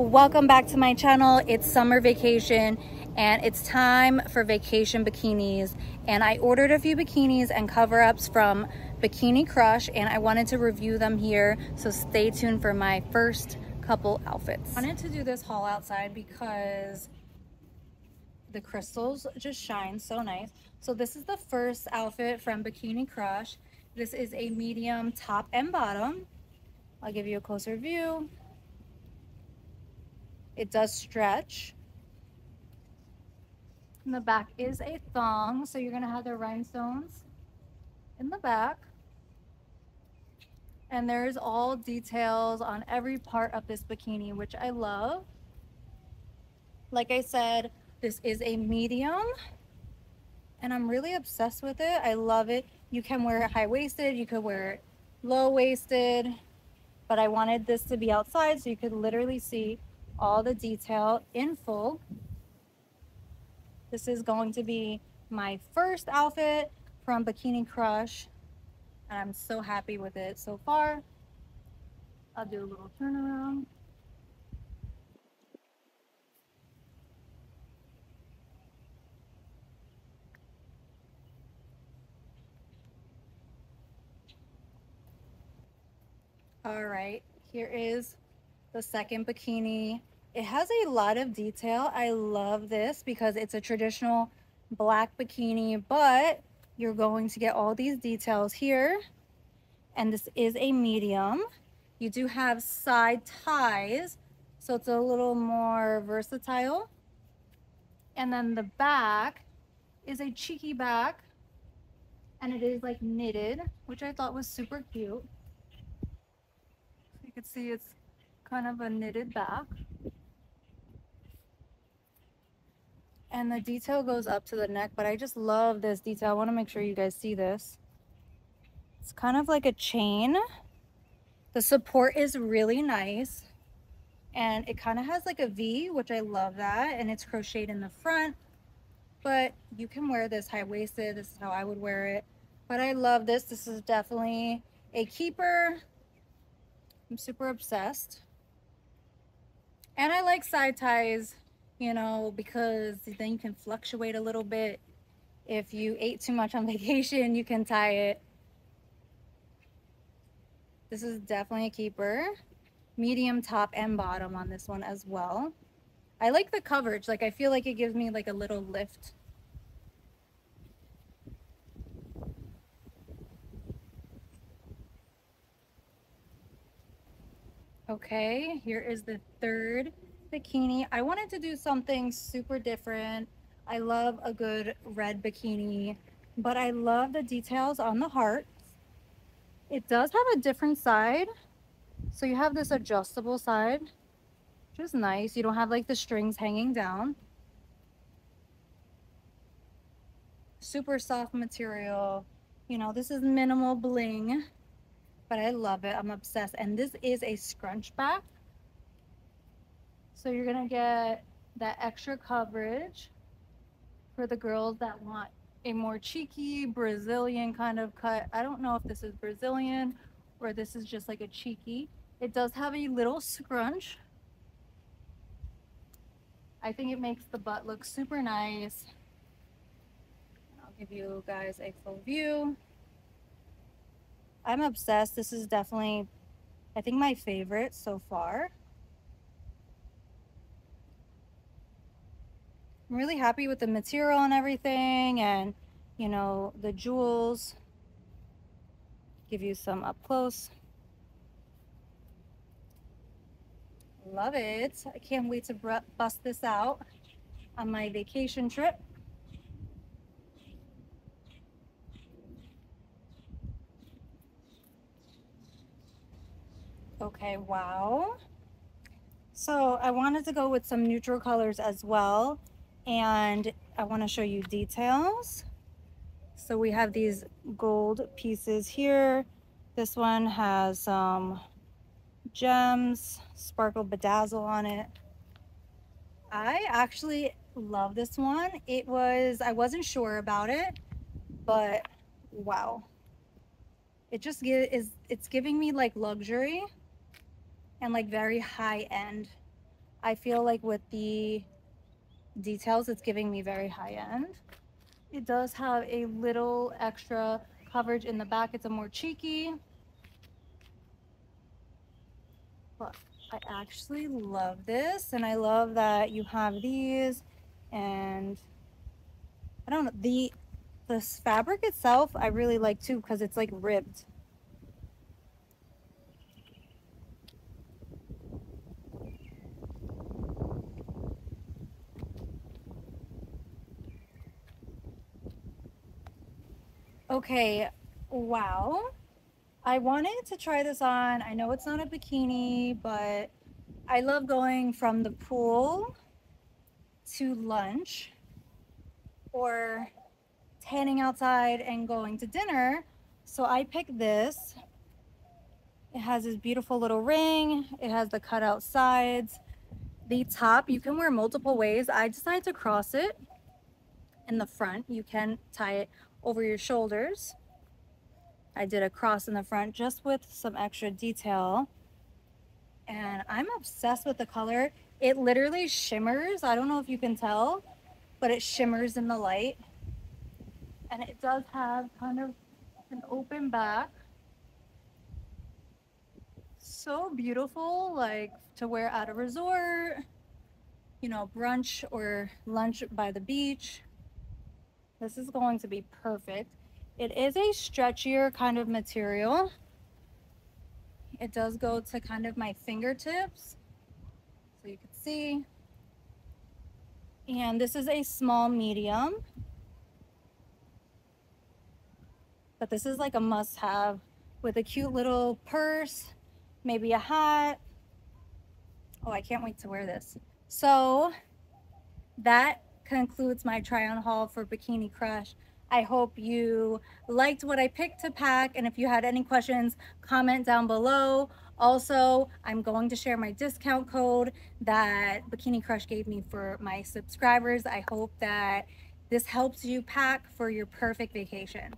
Welcome back to my channel. It's summer vacation and it's time for vacation bikinis, and I ordered a few bikinis and cover-ups from Bikini Crush and I wanted to review them here, so stay tuned for my first couple outfits. I wanted to do this haul outside because the crystals just shine so nice. So this is the first outfit from Bikini Crush. This is a medium top and bottom. I'll give you a closer view. It does stretch. In the back is a thong, so you're gonna have the rhinestones in the back. And there's all details on every part of this bikini, which I love. Like I said, this is a medium and I'm really obsessed with it. I love it. You can wear it high-waisted, you could wear it low-waisted, but I wanted this to be outside so you could literally see all the detail in full. This is going to be my first outfit from Bikini Crush and I'm so happy with it so far. I'll do a little turnaround. All right, here is the second bikini. It has a lot of detail. I love this because it's a traditional black bikini, but you're going to get all these details here. And this is a medium. You do have side ties, so it's a little more versatile. And then the back is a cheeky back and it is like knitted, which I thought was super cute. You can see it's kind of a knitted back and the detail goes up to the neck, but I just love this detail. I want to make sure you guys see this. It's kind of like a chain. The support is really nice and it kind of has like a V, which I love that, and it's crocheted in the front, but you can wear this high-waisted. This is how I would wear it, but I love this. This is definitely a keeper. I'm super obsessed. And I like side ties, you know, because then you can fluctuate a little bit. If you ate too much on vacation, you can tie it. This is definitely a keeper. Medium top and bottom on this one as well. I like the coverage. Like, I feel like it gives me like a little lift. Okay, here is the third bikini. I wanted to do something super different. I love a good red bikini, but I love the details on the heart. It does have a different side. So you have this adjustable side, which is nice. You don't have like the strings hanging down. Super soft material. You know, this is minimal bling, but I love it. I'm obsessed. And this is a scrunch back. So you're going to get that extra coverage for the girls that want a more cheeky Brazilian kind of cut. I don't know if this is Brazilian or this is just like a cheeky. It does have a little scrunch. I think it makes the butt look super nice. I'll give you guys a full view. I'm obsessed. This is definitely, I think, my favorite so far. I'm really happy with the material and everything, and you know, the jewels. Give you some up close. Love it. I can't wait to bust this out on my vacation trip. Okay, wow. So I wanted to go with some neutral colors as well, and I want to show you details. So we have these gold pieces here. This one has some gems, sparkle bedazzle on it. I actually love this one. It was, I wasn't sure about it, but wow. It just it's giving me like luxury and like very high end. I feel like with the details, it's giving me very high end. It does have a little extra coverage in the back. It's a more cheeky. But I actually love this, and I love that you have these, and I don't know, the fabric itself I really like too, because it's like ribbed. Okay, wow. I wanted to try this on. I know it's not a bikini, but I love going from the pool to lunch or tanning outside and going to dinner. So I picked this. It has this beautiful little ring. It has the cutout sides. The top, you can wear multiple ways. I decided to cross it in the front. You can tie it over your shoulders. I did a cross in the front just with some extra detail, and I'm obsessed with the color. It literally shimmers. I don't know if you can tell, but it shimmers in the light, and it does have kind of an open back. So beautiful, like to wear at a resort, you know, brunch or lunch by the beach. This is going to be perfect. It is a stretchier kind of material. It does go to kind of my fingertips, so you can see. And this is a small medium. But this is like a must-have with a cute little purse, maybe a hat. Oh, I can't wait to wear this. So that concludes my try-on haul for Bikini Crush. I hope you liked what I picked to pack, and if you had any questions, comment down below. Also, I'm going to share my discount code that Bikini Crush gave me for my subscribers. I hope that this helps you pack for your perfect vacation.